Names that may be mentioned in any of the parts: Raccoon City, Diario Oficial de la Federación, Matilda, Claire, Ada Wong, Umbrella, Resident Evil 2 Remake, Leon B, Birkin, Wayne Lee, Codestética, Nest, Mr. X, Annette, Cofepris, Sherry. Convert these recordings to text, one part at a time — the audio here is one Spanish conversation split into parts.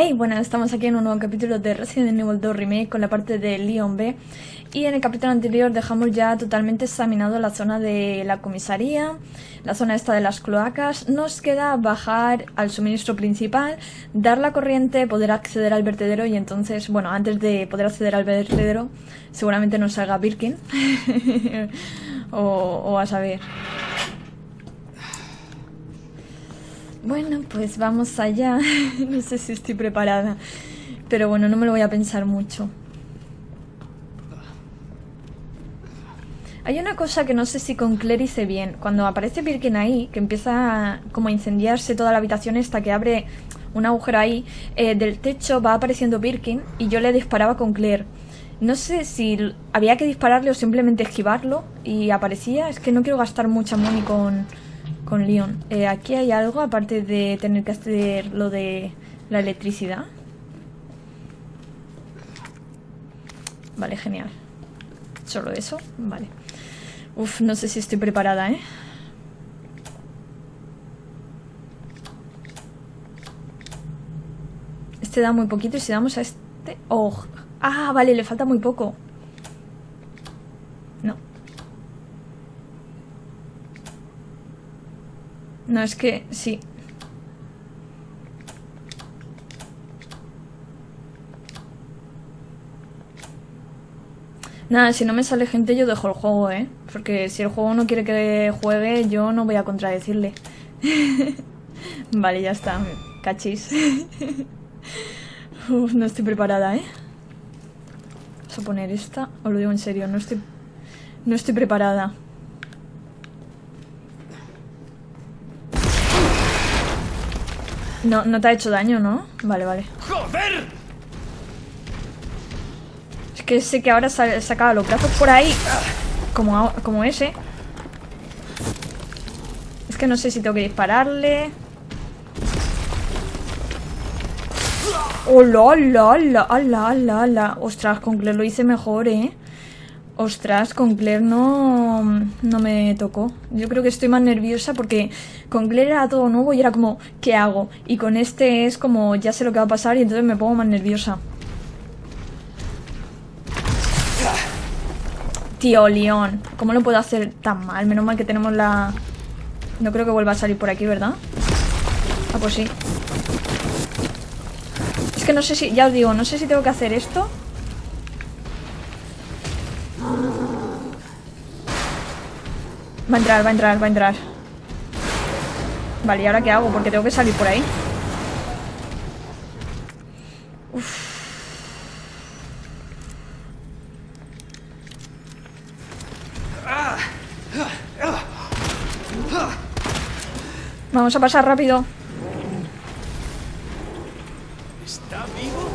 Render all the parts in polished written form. Hey, bueno, estamos aquí en un nuevo capítulo de Resident Evil 2 Remake con la parte de Leon B. Y en el capítulo anterior dejamos ya totalmente examinado la zona de la comisaría, la zona esta de las cloacas. Nos queda bajar al suministro principal, dar la corriente, poder acceder al vertedero y entonces, bueno, antes de poder acceder al vertedero seguramente nos salga Birkin o a saber. Bueno, pues vamos allá. No sé si estoy preparada, pero bueno, no me lo voy a pensar mucho. Hay una cosa que no sé si con Claire hice bien. Cuando aparece Birkin ahí, que empieza como a incendiarse toda la habitación esta, que abre un agujero ahí, del techo va apareciendo Birkin y yo le disparaba con Claire. No sé si había que dispararle o simplemente esquivarlo y aparecía. Es que no quiero gastar mucha money con Leon. Aquí hay algo aparte de tener que hacer lo de la electricidad. Vale, genial. Solo eso, vale. Uf, no sé si estoy preparada, ¿eh? Este da muy poquito y si damos a este... ¡Oh! ¡Ah, vale! Le falta muy poco. No, es que sí. Nada, si no me sale gente yo dejo el juego, ¿eh? Porque si el juego no quiere que juegue, yo no voy a contradecirle. Vale, ya está. Cachis. Uf, no estoy preparada, ¿eh? Vamos a poner esta. Os lo digo en serio, no estoy preparada. No, no te ha hecho daño, ¿no? Vale, vale. ¡Joder! Es que sé que ahora sacaba los brazos por ahí. Como ese. Es que no sé si tengo que dispararle. ¡Hola, hola, hola, hola, hola, hola! Ostras, con Claire lo hice mejor, ¿eh? Ostras, con Claire no me tocó. Yo creo que estoy más nerviosa porque con Claire era todo nuevo y era como, ¿qué hago? Y con este es como, ya sé lo que va a pasar y entonces me pongo más nerviosa. Tío, Leon, ¿cómo lo puedo hacer tan mal? Menos mal que tenemos la... No creo que vuelva a salir por aquí, ¿verdad? Ah, pues sí. Es que no sé si, ya os digo, no sé si tengo que hacer esto. Va a entrar, va a entrar, va a entrar. Vale, ¿y ahora qué hago? Porque tengo que salir por ahí. Uf. Vamos a pasar rápido. ¿Está vivo?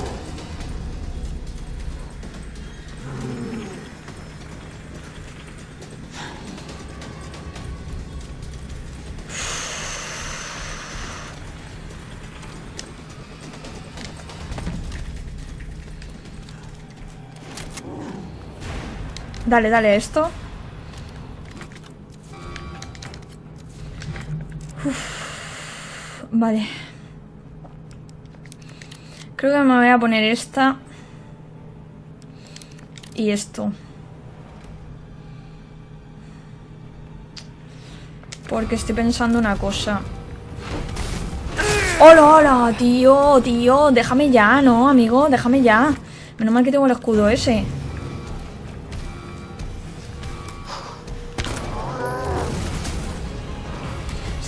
Dale, dale, esto. Uf, vale. Creo que me voy a poner esta. Y esto. Porque estoy pensando una cosa. ¡Hola, hola! Tío, tío. Déjame ya, ¿no, amigo? Déjame ya. Menos mal que tengo el escudo ese.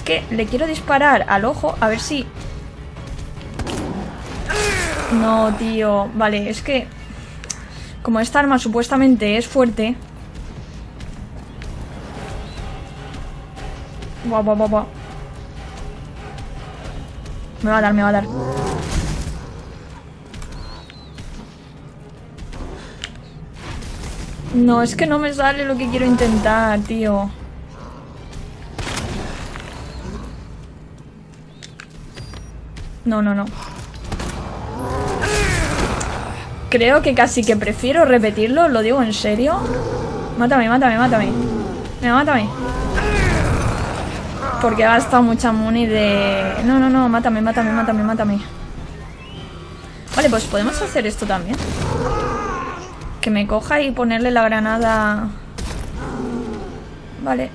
Que le quiero disparar al ojo a ver si... No, tío. Vale, es que como esta arma supuestamente es fuerte. Buah, buah, buah, buah. Me va a dar, me va a dar. No, es que no me sale lo que quiero intentar, tío. No, no, no. Creo que casi que prefiero repetirlo, lo digo en serio. Mátame, mátame, mátame. Venga, mátame. Porque he gastado mucha money de... No, no, no, mátame, mátame, mátame, mátame. Vale, pues podemos hacer esto también. Que me coja y ponerle la granada. Vale.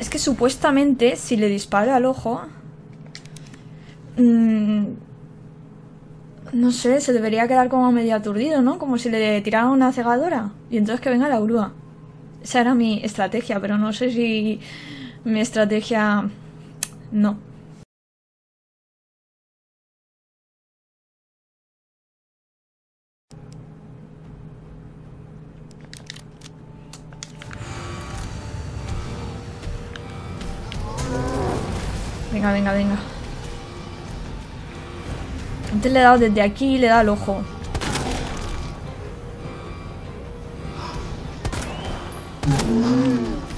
Es que supuestamente si le disparo al ojo... no sé, se debería quedar como medio aturdido, ¿no? Como si le tirara una cegadora. Y entonces que venga la grúa. Esa era mi estrategia, pero no sé si mi estrategia... No. Venga, venga, venga. Antes le he dado desde aquí y le he dado al ojo.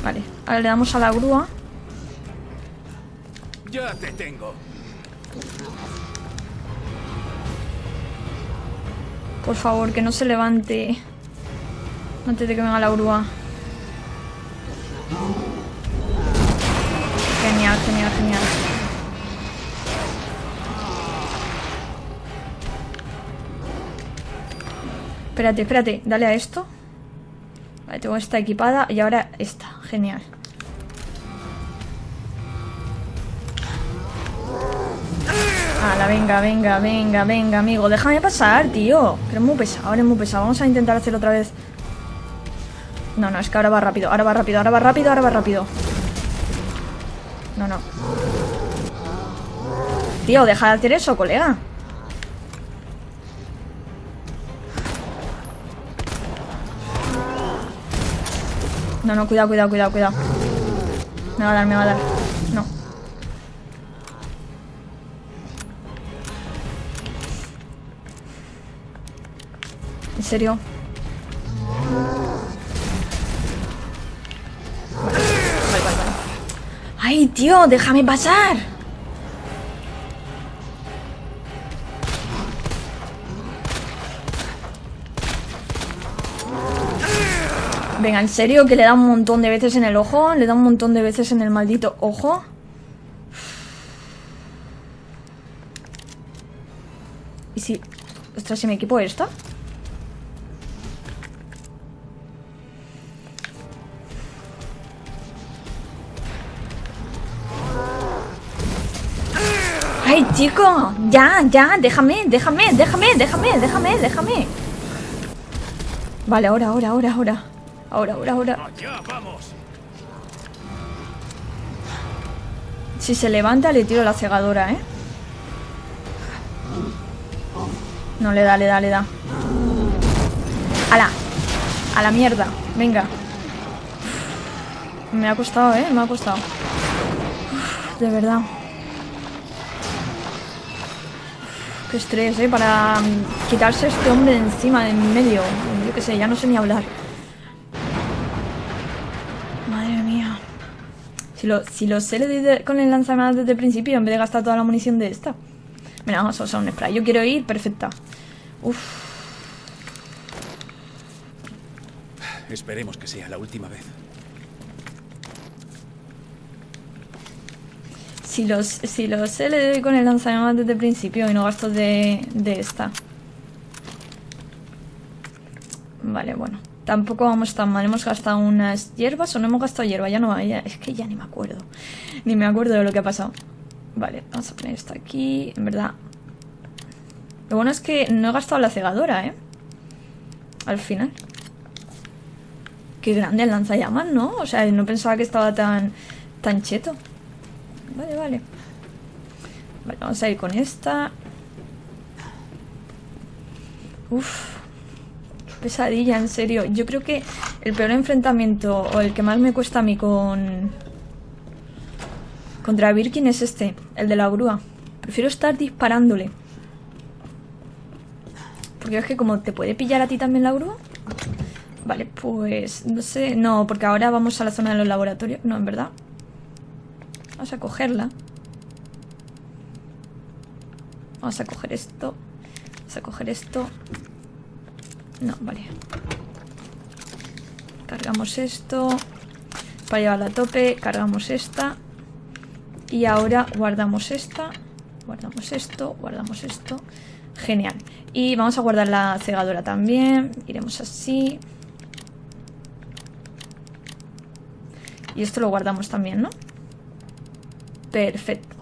Vale, ahora le damos a la grúa. Ya te tengo. Por favor, que no se levante antes de que venga la grúa. Genial, genial, genial. Espérate, espérate, dale a esto. Vale, tengo esta equipada y ahora esta, genial. Hala, venga, venga, venga, venga, amigo. Déjame pasar, tío. Que eres muy pesado, eres muy pesado. Vamos a intentar hacerlo otra vez. No, no, es que ahora va rápido, ahora va rápido, ahora va rápido, ahora va rápido. No, no. Tío, deja de hacer eso, colega. No, no, cuidado, cuidado, cuidado, cuidado. Me va a dar, me va a dar. No. ¿En serio? Vale, vale, vale. ¡Ay, tío! ¡Déjame pasar! Venga, en serio, que le da un montón de veces en el ojo. Le da un montón de veces en el maldito ojo. ¿Y si... Ostras, ¿si me equipo esta? ¡Ay, chico! ¡Ya, ya! ¡Déjame, déjame, déjame, déjame, déjame, déjame! Vale, ahora, ahora, ahora, ahora. Ahora, ahora, ahora. Si se levanta, le tiro la cegadora, ¿eh? No, le da, le da, le da. ¡Hala! ¡A la mierda! Venga. Me ha costado, ¿eh? Me ha costado. Uf, de verdad. Qué estrés, ¿eh? Para quitarse este hombre de encima, de en medio. Yo qué sé, ya no sé ni hablar. Si lo sé desde, con el lanzagranadas desde el principio, en vez de gastar toda la munición de esta. Mira, vamos a usar un spray. Yo quiero ir perfecta. Uf. Esperemos que sea la última vez. Si lo sé, le doy con el lanzagranadas desde el principio y no gasto de esta. Vale, bueno. Tampoco vamos tan mal, hemos gastado unas hierbas o no hemos gastado hierba, ya no, ya, es que ya ni me acuerdo. Ni me acuerdo de lo que ha pasado. Vale, vamos a poner esto aquí, en verdad. Lo bueno es que no he gastado la cegadora, ¿eh? Al final. Qué grande el lanzallamas, ¿no? O sea, no pensaba que estaba tan cheto. Vale, vale. Vale, vamos a ir con esta. Uf. Pesadilla, en serio. Yo creo que el peor enfrentamiento o el que más me cuesta a mí contra Birkin es este, el de la grúa. Prefiero estar disparándole. Porque es que como te puede pillar a ti también la grúa. Vale, pues no sé. No, porque ahora vamos a la zona de los laboratorios. No, en verdad. Vamos a cogerla. Vamos a coger esto. Vamos a coger esto. No, vale. Cargamos esto. Para llevarla a tope, cargamos esta. Y ahora guardamos esta. Guardamos esto, guardamos esto. Genial. Y vamos a guardar la cegadora también. Iremos así. Y esto lo guardamos también, ¿no? Perfecto.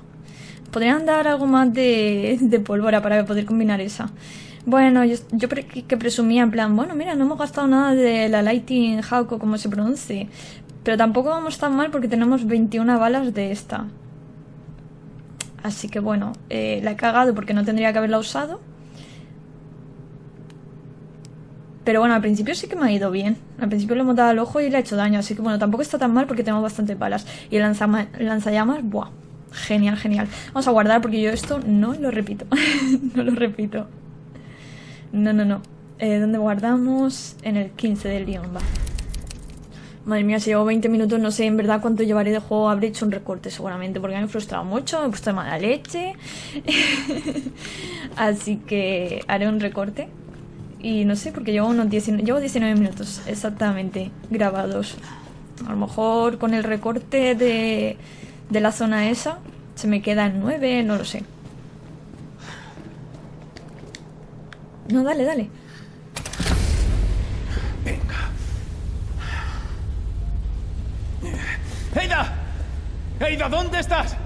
Podrían dar algo más de pólvora para poder combinar esa. Bueno, yo que presumía en plan, bueno, mira, no hemos gastado nada de la Lighting Hawk o como se pronuncie. Pero tampoco vamos tan mal porque tenemos 21 balas de esta. Así que bueno, la he cagado porque no tendría que haberla usado. Pero bueno, al principio sí que me ha ido bien. Al principio le hemos dado al ojo y le ha hecho daño. Así que bueno, tampoco está tan mal porque tenemos bastantes balas. Y el lanzallamas, ¡buah! Genial, genial. Vamos a guardar porque yo esto no lo repito. No lo repito. No, no, no. ¿Dónde guardamos? En el 15 del guión, va. Madre mía, si llevo 20 minutos, no sé en verdad cuánto llevaré de juego. Habré hecho un recorte seguramente porque me he frustrado mucho, me he puesto de mala leche. Así que haré un recorte. Y no sé, porque llevo unos 19 minutos exactamente grabados. A lo mejor con el recorte de la zona esa se me quedan 9, no lo sé. No, dale, dale. Venga. ¡Ada! ¡Ada, ¿dónde estás?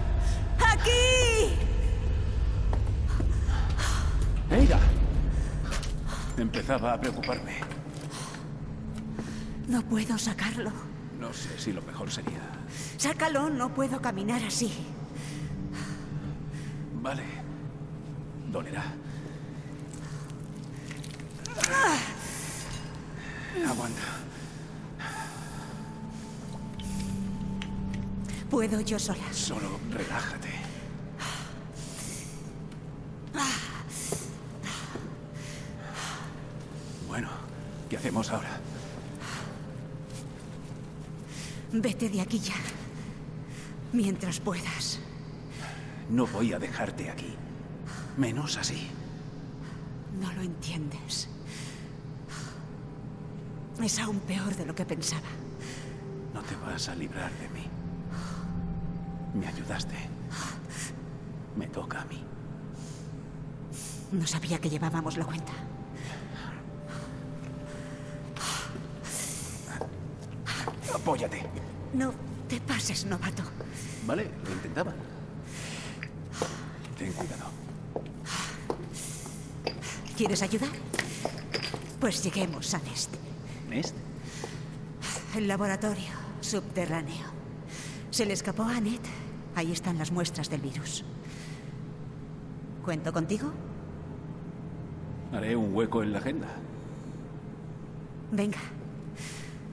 ¡Aquí! ¡Ada! Empezaba a preocuparme. No puedo sacarlo. No sé si lo mejor sería... Sácalo, no puedo caminar así. Vale. Dolerá. Aguanta. Puedo yo sola. Solo relájate. Bueno, ¿qué hacemos ahora? Vete de aquí ya. Mientras puedas. No voy a dejarte aquí. Menos así. No lo entiendes. Es aún peor de lo que pensaba. No te vas a librar de mí. Me ayudaste. Me toca a mí. No sabía que llevábamos la cuenta. Apóyate. No te pases, novato. Vale, lo intentaba. Ten cuidado. ¿Quieres ayudar? Pues lleguemos a Nest. ¿Nest? El laboratorio subterráneo. Se le escapó a Annette. Ahí están las muestras del virus. ¿Cuento contigo? Haré un hueco en la agenda. Venga.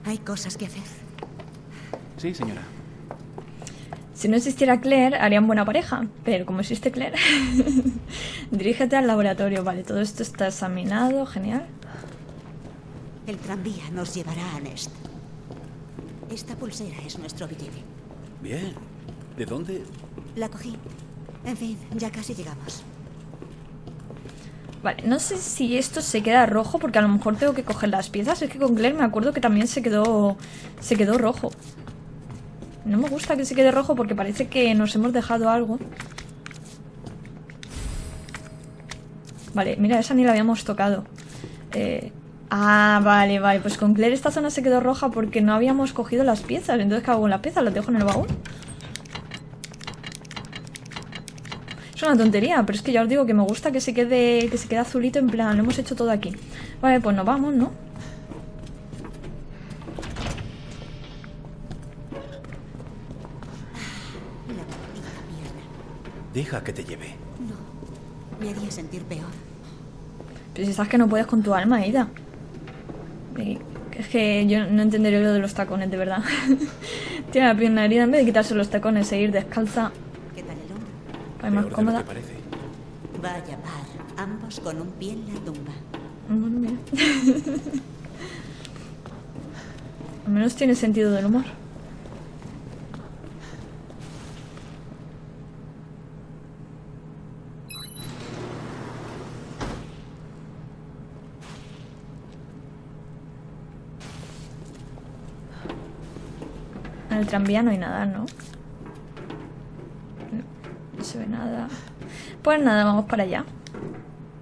Hay cosas que hacer. Sí, señora. Si no existiera Claire, harían buena pareja. Pero como existe Claire... Dirígete al laboratorio. Vale, todo esto está examinado. Genial. El tranvía nos llevará a Nest. Esta pulsera es nuestro billete. Bien. ¿De dónde? La cogí. En fin, ya casi llegamos. Vale, no sé si esto se queda rojo porque a lo mejor tengo que coger las piezas. Es que con Claire me acuerdo que también se quedó rojo. No me gusta que se quede rojo porque parece que nos hemos dejado algo. Vale, mira, esa ni la habíamos tocado. Ah, vale, vale. Pues con Claire esta zona se quedó roja porque no habíamos cogido las piezas. Entonces, ¿qué hago con las piezas? ¿Las dejo en el baúl? Es una tontería, pero es que ya os digo que me gusta que se quede azulito en plan. Lo hemos hecho todo aquí. Vale, pues nos vamos, ¿no? Deja que te lleve. No, me haría sentir peor. Pero si estás que no puedes con tu alma, Ada. Es que yo no entenderé lo de los tacones, de verdad. Tiene la pierna herida, en vez de quitarse los tacones e ir descalza. ¿Qué tal el hombro? Pues más cómoda. Vaya par, ambos con un pie en la tumba. Bueno, mira. Al menos tiene sentido del humor. En el tranvía no hay nada, ¿no? No, no se ve nada. Pues nada, vamos para allá.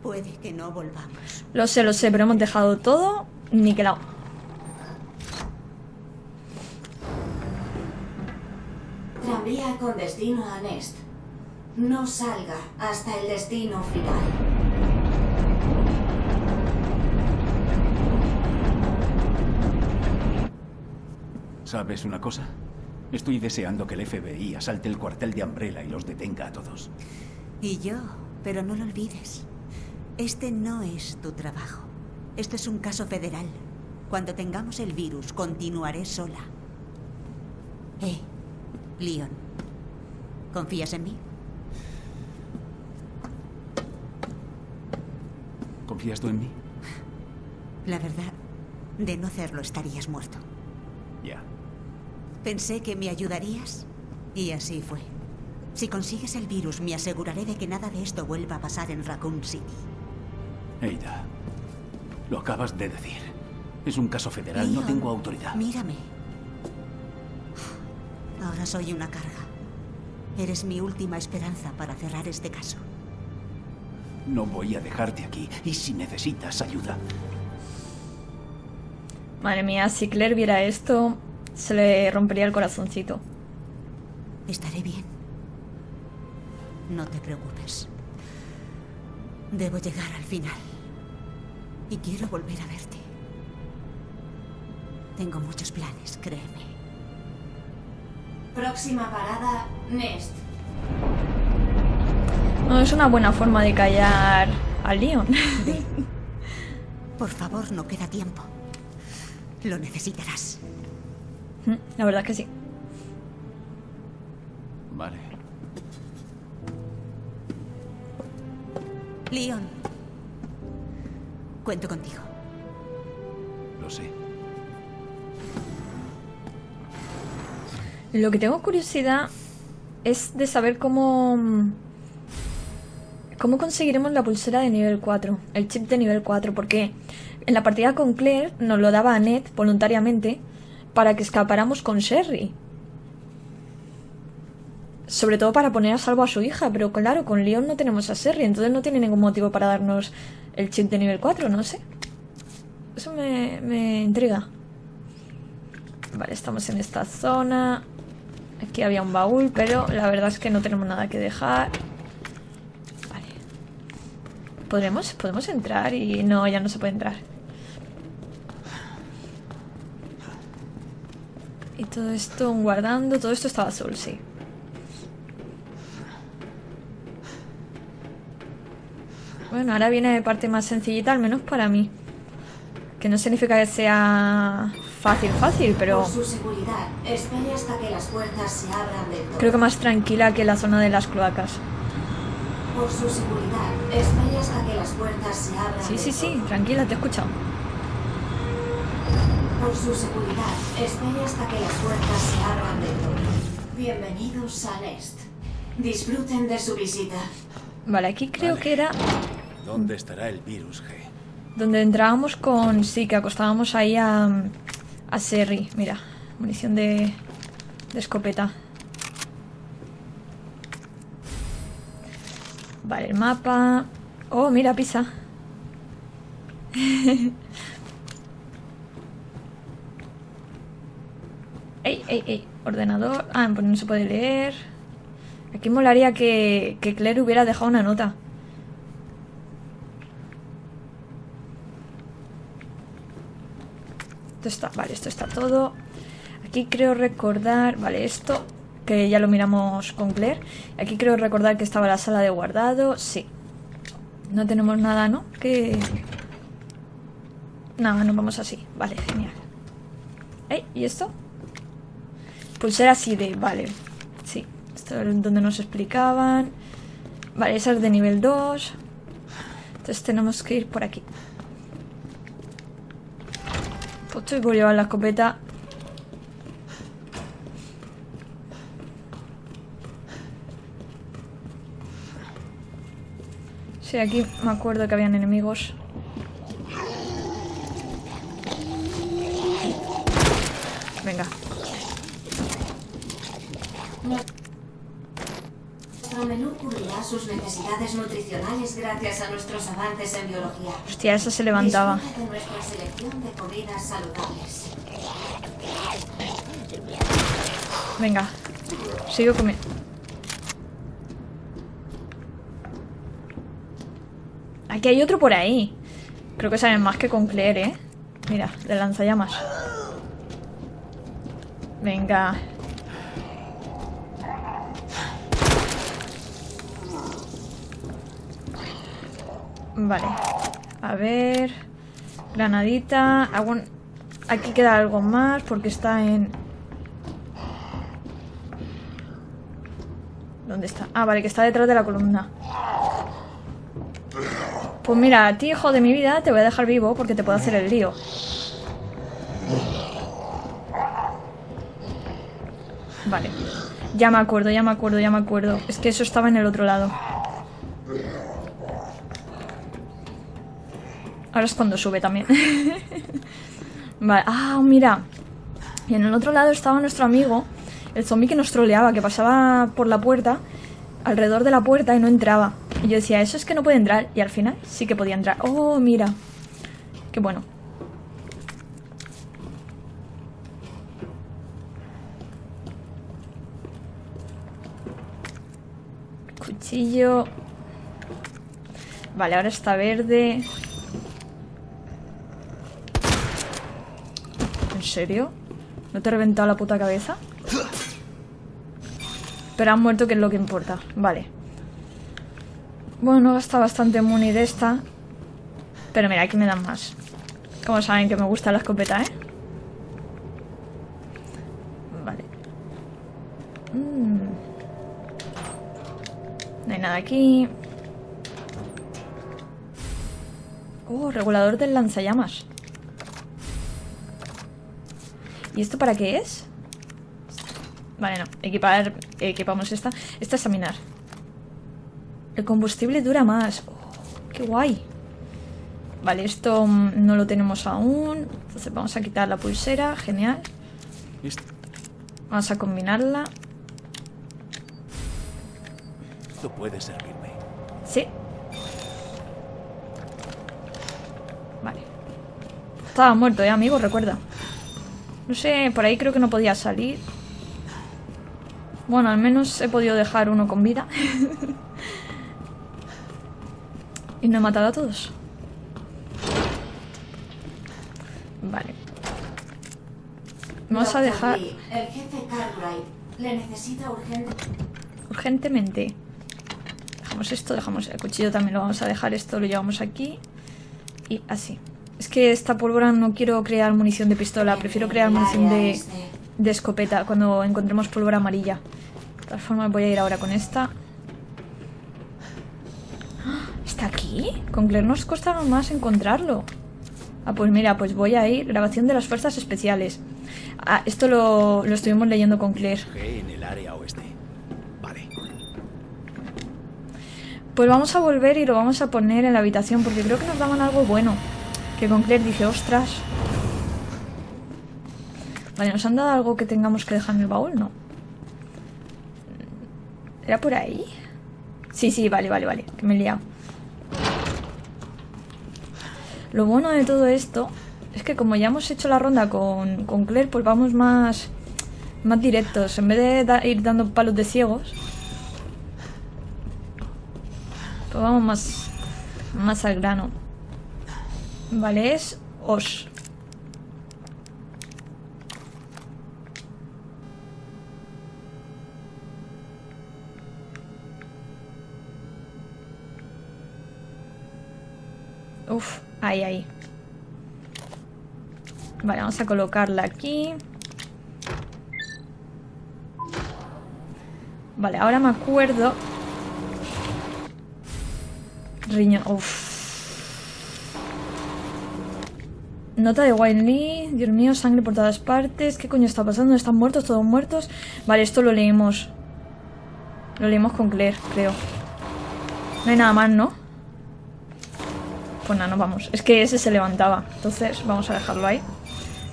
Puede que no volvamos. Lo sé, pero hemos dejado todo niquelado. Tranvía con destino a Nest. No salga hasta el destino final. ¿Sabes una cosa? Estoy deseando que el FBI asalte el cuartel de Umbrella y los detenga a todos. Y yo, pero no lo olvides. Este no es tu trabajo. Esto es un caso federal. Cuando tengamos el virus, continuaré sola. Leon, ¿confías en mí? ¿Confías tú en mí? La verdad, de no hacerlo estarías muerto. Ya. Pensé que me ayudarías y así fue. Si consigues el virus, me aseguraré de que nada de esto vuelva a pasar en Raccoon City. Ada, lo acabas de decir. Es un caso federal, Leon, no tengo autoridad. Mírame. Ahora soy una carga. Eres mi última esperanza para cerrar este caso. No voy a dejarte aquí. Y si necesitas ayuda... Madre mía, si Claire viera esto, se le rompería el corazoncito. Estaré bien. No te preocupes. Debo llegar al final. Y quiero volver a verte. Tengo muchos planes, créeme. Próxima parada, Nest. No, es una buena forma de callar a Leon. Por favor, no queda tiempo. Lo necesitarás. La verdad es que sí. Vale. Leon, cuento contigo. Lo sé. Lo que tengo curiosidad es de saber cómo conseguiremos la pulsera de nivel 4, el chip de nivel 4, porque en la partida con Claire nos lo daba Annette voluntariamente para que escapáramos con Sherry. Sobre todo para poner a salvo a su hija, pero claro, con Leon no tenemos a Sherry, entonces no tiene ningún motivo para darnos el chip de nivel 4, no sé. Eso me intriga. Vale, estamos en esta zona. Aquí había un baúl, pero la verdad es que no tenemos nada que dejar. ¿Podemos entrar? Y no, ya no se puede entrar. Y todo esto guardando, todo esto estaba azul, sí. Bueno, ahora viene de parte más sencillita, al menos para mí. Que no significa que sea fácil, pero... Por su seguridad, espere hasta que las puertas se abran del todo. Creo que más tranquila que la zona de las cloacas. Por su seguridad, espere hasta que las puertas se abran. Sí, tranquila, te he escuchado. Por su seguridad, espere hasta que las puertas se abran de todo. Bienvenidos a Nest. Disfruten de su visita. Vale, aquí creo que era... ¿Dónde estará el virus, G? Donde entrábamos con... Sí, que acostábamos ahí a Sherry. Mira, munición de escopeta. Vale, el mapa... Oh, mira, pizza. ¡Ey! Ordenador... Ah, pues no se puede leer. Aquí molaría que Claire hubiera dejado una nota. Esto está... Vale, esto está todo. Aquí creo recordar... Vale, esto... que ya lo miramos con Claire. Aquí creo recordar que estaba la sala de guardado. Sí. No tenemos nada, ¿no? Que... Nada, nos vamos así. Vale, genial. ¿Y esto? Pulsera así de... Vale. Sí. Esto es donde nos explicaban. Vale, esa es de nivel 2. Entonces tenemos que ir por aquí. Pues voy a llevar la escopeta... Sí, aquí me acuerdo que habían enemigos. Venga. Nuestro menú cubrirá saciar sus necesidades nutricionales gracias a nuestros avances en biología. Hostia, esa se levantaba. Disfruta de nuestra selección de comidas saludables. Venga, sigo comiendo. Aquí hay otro por ahí. Creo que saben más que con Claire, ¿eh? Mira, le lanzallamas. Venga. Vale. A ver. Granadita. Aquí queda algo más porque está en... ¿Dónde está? Ah, vale, que está detrás de la columna. Pues mira, a ti, hijo de mi vida, te voy a dejar vivo porque te puedo hacer el lío. Vale. Ya me acuerdo, ya me acuerdo, ya me acuerdo. Es que eso estaba en el otro lado. Ahora es cuando sube también. Vale. Ah, mira. Y en el otro lado estaba nuestro amigo, el zombi que nos troleaba, que pasaba por la puerta, alrededor de la puerta y no entraba. Y yo decía, eso es que no puede entrar. Y al final sí que podía entrar. Oh, mira. Qué bueno. Cuchillo. Vale, ahora está verde. ¿En serio? ¿No te he reventado la puta cabeza? Pero han muerto, que es lo que importa. Vale. Bueno, gasta bastante muni de esta. Pero mira, aquí me dan más. Como saben que me gusta la escopeta, ¿eh? Vale. No hay nada aquí. Oh, regulador del lanzallamas. ¿Y esto para qué es? Vale, no. Equipamos esta. Esta es a minar. El combustible dura más. Oh, ¡qué guay! Vale, esto no lo tenemos aún. Entonces vamos a quitar la pulsera. Genial. Listo. Vamos a combinarla. Esto puede servirme. Sí. Vale. Estaba muerto, amigo, recuerda. No sé, por ahí creo que no podía salir. Bueno, al menos he podido dejar uno con vida. Y no he matado a todos. Vale. Vamos a dejar... El jefe Cartwright le necesita urgentemente. Dejamos esto, dejamos el cuchillo también, lo vamos a dejar, esto lo llevamos aquí. Y así. Es que esta pólvora no quiero crear munición de pistola, prefiero crear munición de escopeta cuando encontremos pólvora amarilla. De todas formas voy a ir ahora con esta. ¿Aquí? Con Claire nos costaba más encontrarlo. Ah, pues mira, pues voy a ir. Grabación de las fuerzas especiales. Ah, esto lo estuvimos leyendo con Claire. En el área oeste. Vale. Pues vamos a volver y lo vamos a poner en la habitación porque creo que nos daban algo bueno. Que con Claire dije, ostras. Vale, ¿nos han dado algo que tengamos que dejar en el baúl? No. ¿Era por ahí? Sí, sí, vale, vale, vale. Que me he liado. Lo bueno de todo esto es que como ya hemos hecho la ronda con Claire, pues vamos más directos. En vez de ir dando palos de ciegos, pues vamos más al grano. Vale, es os. Uf. Ahí, ahí. Vale, vamos a colocarla aquí. Vale, ahora me acuerdo. Riñón. Uff. Nota de Wayne Lee. Dios mío, sangre por todas partes. ¿Qué coño está pasando? ¿Están muertos? ¿Todos muertos? Vale, esto lo leímos. Lo leímos con Claire, creo. No hay nada más, ¿no? Pues nada, no vamos. Es que ese se levantaba. Entonces vamos a dejarlo ahí.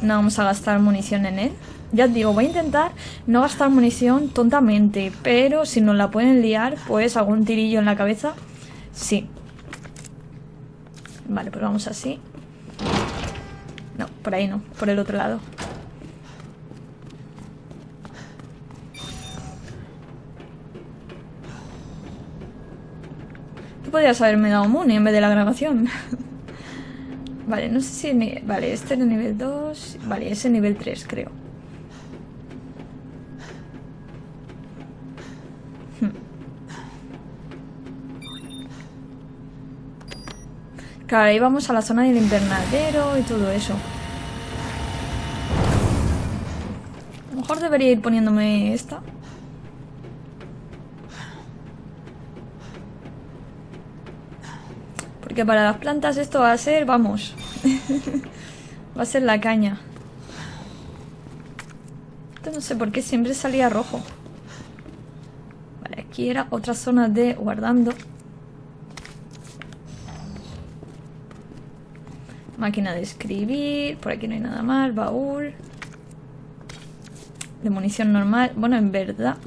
No vamos a gastar munición en él. Ya os digo, voy a intentar no gastar munición tontamente, pero si nos la pueden liar, pues algún tirillo en la cabeza, sí. Vale, pues vamos así. No, por ahí no, por el otro lado. Tú podrías haberme dado Muni en vez de la grabación. Vale, no sé si... Vale, este es el nivel 2... Vale, ese nivel 3, creo. Claro, ahí vamos a la zona del invernadero y todo eso. A lo mejor debería ir poniéndome esta. Porque para las plantas esto va a ser, vamos, va a ser la caña. Esto no sé por qué siempre salía rojo. Vale, aquí era otra zona de guardando. Máquina de escribir, por aquí no hay nada más, baúl. De munición normal, bueno, en verdad.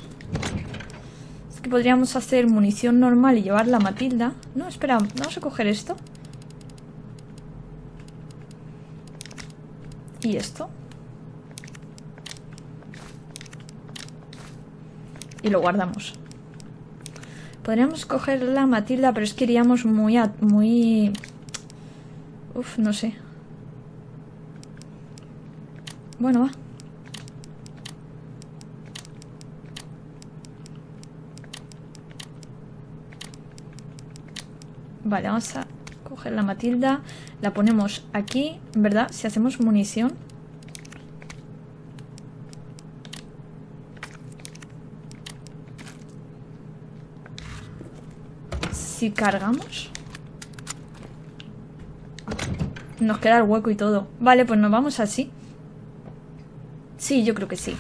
Es que podríamos hacer munición normal y llevarla a Matilda. No, espera, vamos a coger esto. Y esto. Y lo guardamos. Podríamos coger la Matilda, pero es que iríamos muy... Uf, no sé. Bueno, va. Vale, vamos a coger la Matilda. La ponemos aquí, ¿verdad? Si hacemos munición. Si cargamos... Nos queda el hueco y todo. Vale, pues nos vamos así. Sí, yo creo que sí.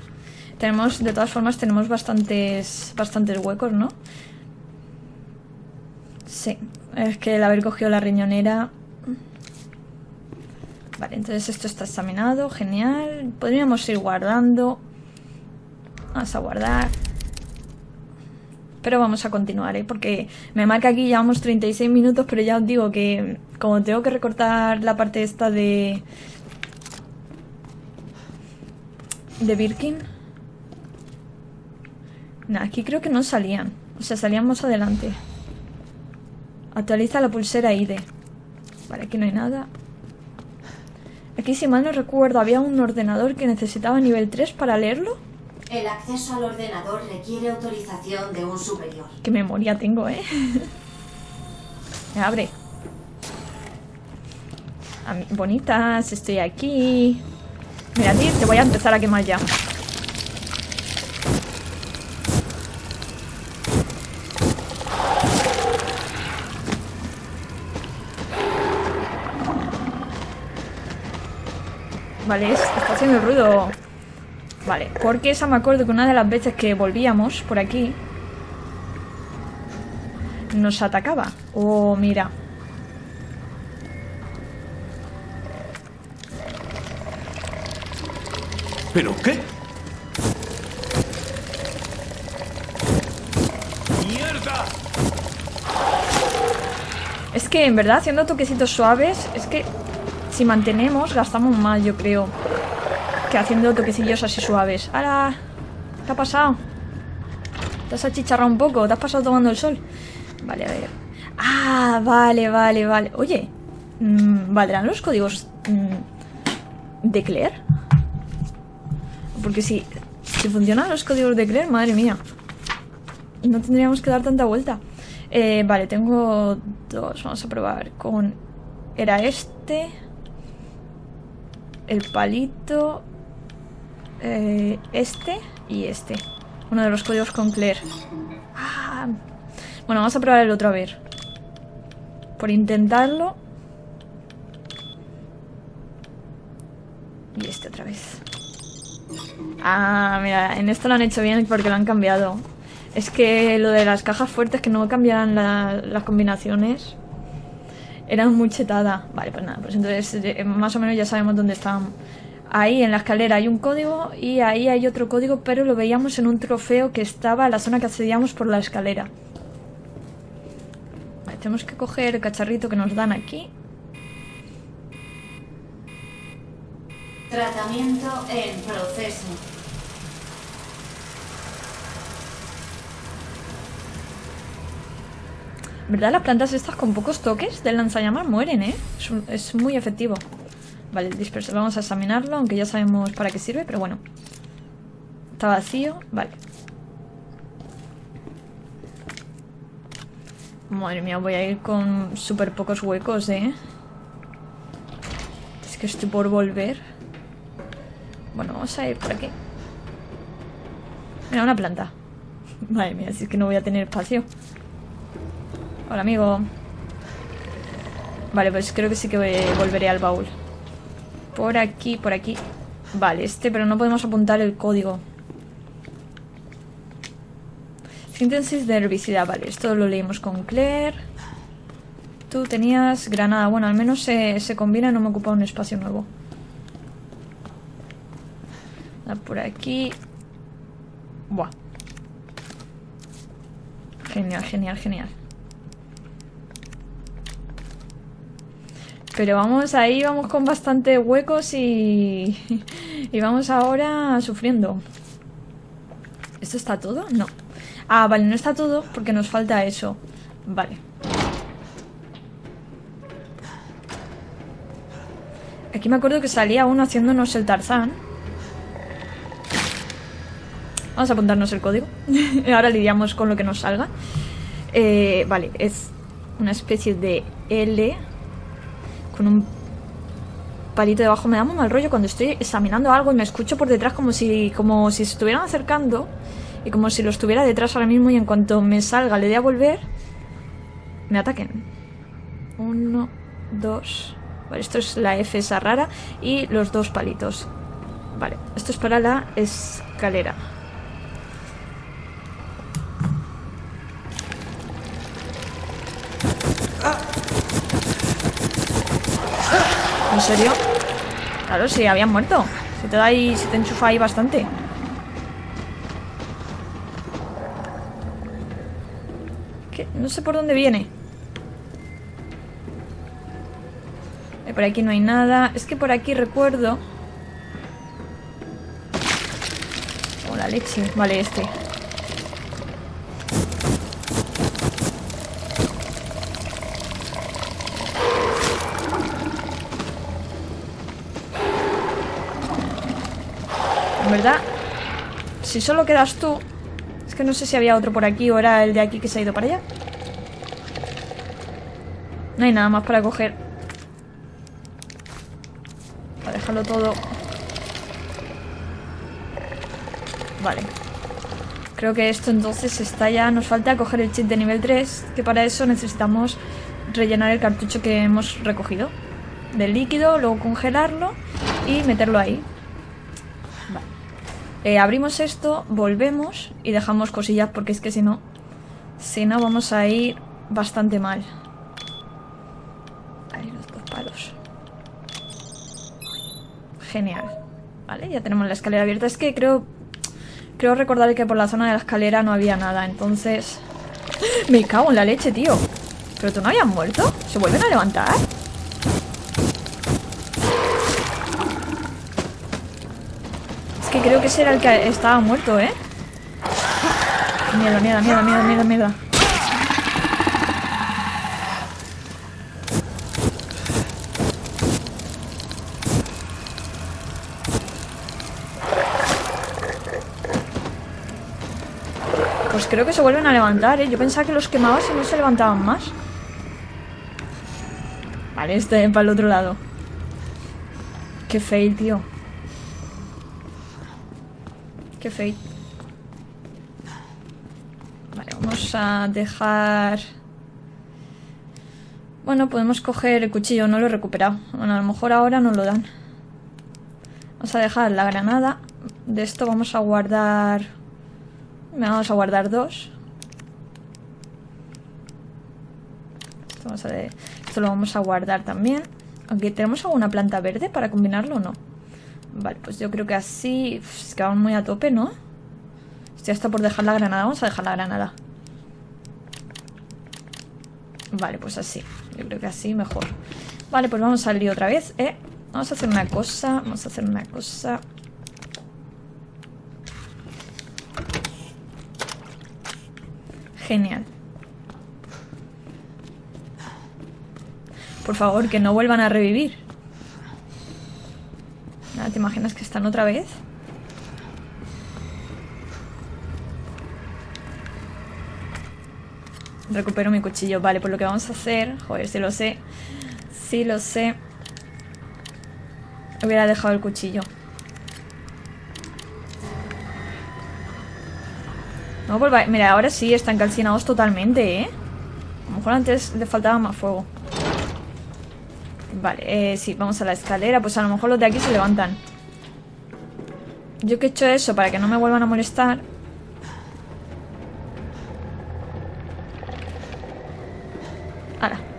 Tenemos, de todas formas, tenemos bastantes huecos, ¿no? Sí. Es que el haber cogido la riñonera... Vale, entonces esto está examinado. Genial. Podríamos ir guardando. Vamos a guardar. Pero vamos a continuar, ¿eh? Porque me marca aquí, llevamos 36 minutos, pero ya os digo que como tengo que recortar la parte esta de Birkin. Nah, aquí creo que no salían. O sea, salían más adelante. Actualiza la pulsera ID. Vale, aquí no hay nada. Aquí, si mal no recuerdo, había un ordenador que necesitaba nivel 3 para leerlo. El acceso al ordenador requiere autorización de un superior. Qué memoria tengo, ¿eh? Me abre. Bonitas, estoy aquí. Mira, tío, te voy a empezar a quemar ya. Vale, está haciendo ruido. Vale, porque esa me acuerdo que una de las veces que volvíamos por aquí nos atacaba. Oh, mira. ¿Pero qué? ¡Mierda! Es que en verdad haciendo toquecitos suaves, es que si mantenemos gastamos más, yo creo. Que haciendo toquecillos así suaves. ¡Hala! ¿Qué ha pasado? ¿Te has achicharrado un poco? ¿Te has pasado tomando el sol? Vale, a ver. ¡Ah! Vale, vale, vale. Oye, ¿valdrán los códigos de Claire? Porque si funcionan los códigos de Claire, madre mía. No tendríamos que dar tanta vuelta. Vale, tengo dos. Vamos a probar con... Era este. El palito... este y este. Uno de los códigos con Claire. Ah. Bueno, vamos a probar el otro, a ver. Por intentarlo. Y este otra vez. Ah, mira, en esto lo han hecho bien porque lo han cambiado. Es que lo de las cajas fuertes que no cambiaran las combinaciones... Era muy chetada. Vale, pues nada, pues entonces más o menos ya sabemos dónde están. Ahí en la escalera hay un código y ahí hay otro código, pero lo veíamos en un trofeo que estaba en la zona que accedíamos por la escalera. Vale, tenemos que coger el cacharrito que nos dan aquí. Tratamiento en proceso. ¿Verdad? Las plantas estas con pocos toques del lanzallamas mueren, ¿eh? Es muy efectivo. Vale, el disperso, vamos a examinarlo, aunque ya sabemos para qué sirve, pero bueno. Está vacío, vale. Madre mía, voy a ir con súper pocos huecos, ¿eh? Es que estoy por volver. Bueno, vamos a ir por aquí. Mira, una planta. Madre mía, si es que no voy a tener espacio. Hola, amigo. Vale, pues creo que sí que volveré al baúl. Por aquí, por aquí. Vale, pero no podemos apuntar el código. Síntesis de herbicida, vale, esto lo leímos con Claire. Tú tenías granada, bueno, al menos se combina, no me ocupa un espacio nuevo. Por aquí. Buah. Genial, genial, genial. Pero vamos, ahí vamos con bastante huecos y vamos ahora sufriendo. ¿Esto está todo? No. Ah, vale, no está todo porque nos falta eso. Vale. Aquí me acuerdo que salía uno haciéndonos el Tarzán. Vamos a apuntarnos el código. Ahora lidiamos con lo que nos salga. Vale, es una especie de L... con un palito debajo. Me da muy mal rollo cuando estoy examinando algo y me escucho por detrás como si se estuvieran acercando y como si lo estuviera detrás ahora mismo, y en cuanto me salga le dé a volver, me ataquen. 1, 2. Vale, esto es la F esa rara y los dos palitos. Vale, esto es para la escalera. ¿En serio? Claro, sí, habían muerto. Se te enchufa ahí bastante. ¿Qué? No sé por dónde viene. Por aquí no hay nada. Es que por aquí recuerdo... Hola, Alexi. Vale, ¿Verdad? Si solo quedas tú... Es que no sé si había otro por aquí o era el de aquí que se ha ido para allá. No hay nada más para coger. Para dejarlo todo. Vale. Creo que esto entonces está ya... Nos falta coger el chip de nivel 3, que para eso necesitamos rellenar el cartucho que hemos recogido del líquido, luego congelarlo y meterlo ahí. Abrimos esto, volvemos y dejamos cosillas porque es que si no vamos a ir bastante mal. Ahí los dos palos. Genial. Vale, ya tenemos la escalera abierta. Es que creo recordar que por la zona de la escalera no había nada, entonces... Me cago en la leche, tío. ¿Pero tú no habías muerto? ¿Se vuelven a levantar? Que creo que ese era el que estaba muerto, ¿eh? Mierda, mierda, mierda, mierda, mierda, mierda. Pues creo que se vuelven a levantar, ¿eh? Yo pensaba que los quemabas y no se levantaban más. Vale, para el otro lado. Qué fail, tío. Qué feo. Vale, vamos a dejar... Bueno, podemos coger el cuchillo, no lo he recuperado. Bueno, a lo mejor ahora nos lo dan. Vamos a dejar la granada. De esto vamos a guardar... Vamos a guardar dos. Esto lo vamos a guardar también. Aunque, ¿tenemos alguna planta verde para combinarlo o no? Vale, pues yo creo que así... Es que vamos muy a tope, ¿no? Ya está por dejar la granada. Vamos a dejar la granada. Vale, pues así. Yo creo que así mejor. Vale, pues vamos al lío otra vez, ¿eh? Vamos a hacer una cosa. Vamos a hacer una cosa. Genial. Por favor, que no vuelvan a revivir. Nada, ¿te imaginas que están otra vez? Recupero mi cuchillo. Vale, pues lo que vamos a hacer... Joder, sí lo sé. Sí lo sé. Hubiera dejado el cuchillo. No volváis. Mira, ahora sí están calcinados totalmente, ¿eh? A lo mejor antes le faltaba más fuego. Vale, sí, vamos a la escalera. Pues a lo mejor los de aquí se levantan. Yo que he hecho eso para que no me vuelvan a molestar.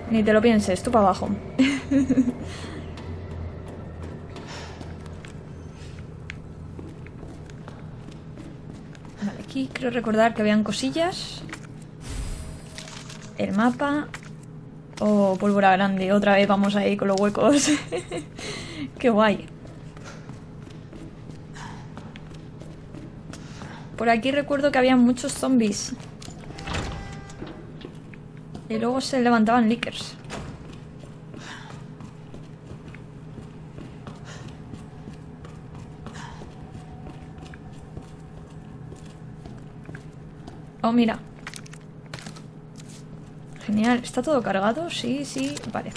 Ni te lo pienses, tú para abajo. Vale, aquí creo recordar que habían cosillas. El mapa. Oh, pólvora grande. Otra vez vamos ahí con los huecos. Qué guay. Por aquí recuerdo que había muchos zombies. Y luego se levantaban leakers. Oh, mira. Genial. ¿Está todo cargado? Sí, sí. Vale.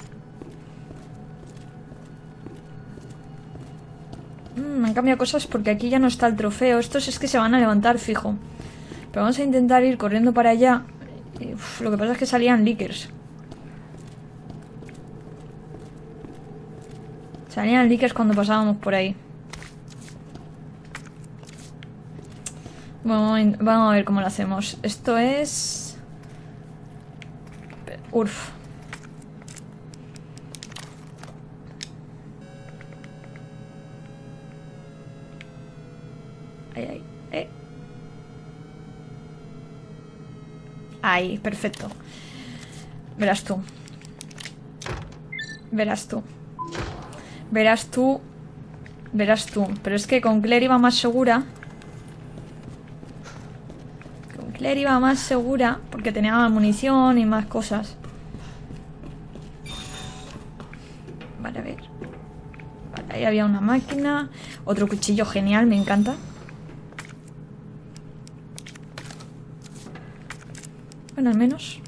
Han cambiado cosas porque aquí ya no está el trofeo. Estos es que se van a levantar, fijo. Pero vamos a intentar ir corriendo para allá. Uf, lo que pasa es que salían leakers. Salían leakers cuando pasábamos por ahí. Bueno, vamos a ver cómo lo hacemos. Esto es... Urf. Ahí, ahí. Ahí, perfecto. Verás tú. Verás tú. Verás tú. Verás tú. Pero es que con Claire iba más segura. Con Claire iba más segura porque tenía más munición y más cosas. Vale, a ver. Vale, ahí había una máquina. Otro cuchillo genial, me encanta. Bueno, al menos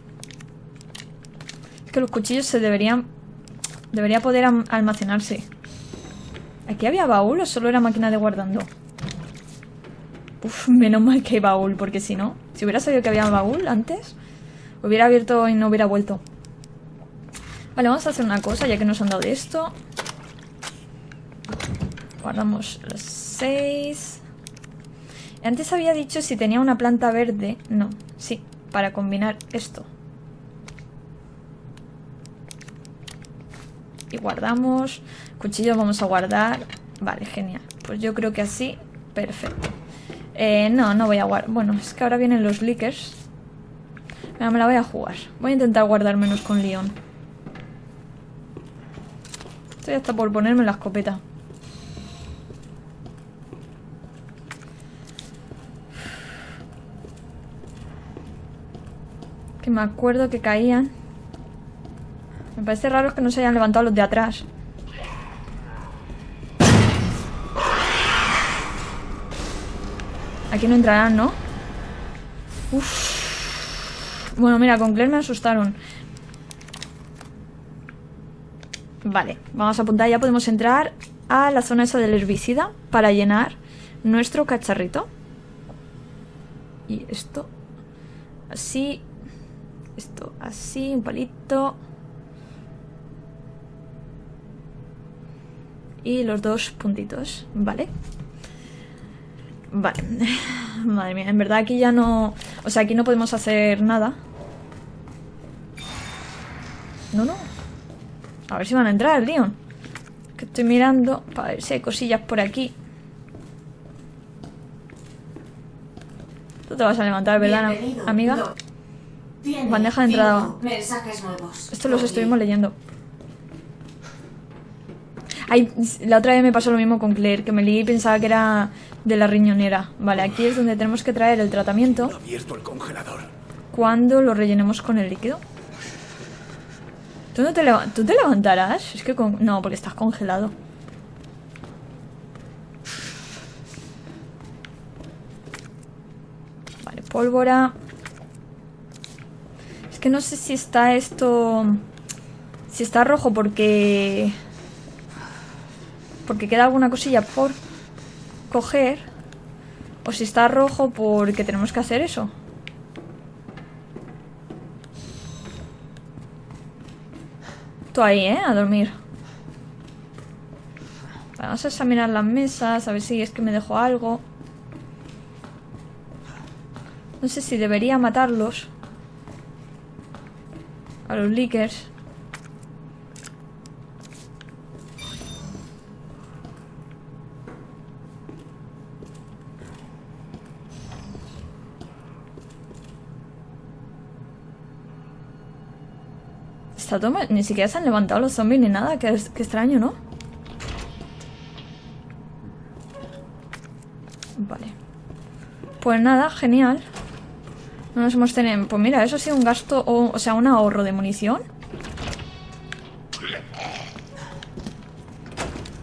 es que los cuchillos se deberían... Debería poder almacenarse. ¿Aquí había baúl o solo era máquina de guardando? Uf, menos mal que hay baúl. Porque si no, si hubiera sabido que había baúl antes, hubiera abierto y no hubiera vuelto. Vale, vamos a hacer una cosa. Ya que nos han dado de esto, guardamos los 6. Antes había dicho si tenía una planta verde. No, sí, para combinar esto. Y guardamos. Cuchillos vamos a guardar. Vale, genial. Pues yo creo que así, perfecto. No, no voy a guardar. Bueno, es que ahora vienen los leakers. Mira, me la voy a jugar. Voy a intentar guardar menos con Leon. Estoy hasta por ponerme la escopeta. Que me acuerdo que caían. Me parece raro que no se hayan levantado los de atrás. Aquí no entrarán, ¿no? Uf. Bueno, mira, con Claire me asustaron. Vale, vamos a apuntar. Ya podemos entrar a la zona esa del herbicida para llenar nuestro cacharrito. Y esto así. Esto así, un palito. Y los dos puntitos, ¿vale? Vale. Madre mía, en verdad aquí ya no... O sea, aquí no podemos hacer nada. No, no. A ver si van a entrar, Leon. Que estoy mirando para ver si hay cosillas por aquí. Tú te vas a levantar, ¿verdad, amiga? No. Bandeja de entrada. Mensajes nuevos. Esto los estuvimos leyendo. Ay, la otra vez me pasó lo mismo con Claire, que me lié y pensaba que era de la riñonera. Vale, aquí es donde tenemos que traer el tratamiento. He abierto el congelador. Cuando lo rellenemos con el líquido. ¿Tú no te levantarás? Es que no, porque estás congelado. Vale, pólvora. Es que no sé si está esto... Si está rojo porque... Porque queda alguna cosilla por coger. O si está rojo porque tenemos que hacer eso. Ahí, a dormir. Vamos a examinar las mesas, a ver si es que me dejo algo. No sé si debería matarlos a los leakers. Ni siquiera se han levantado los zombies ni nada. Qué extraño, ¿no? Vale. Pues nada, genial. No nos hemos tenido... Pues mira, eso ha sido un gasto... O sea, un ahorro de munición.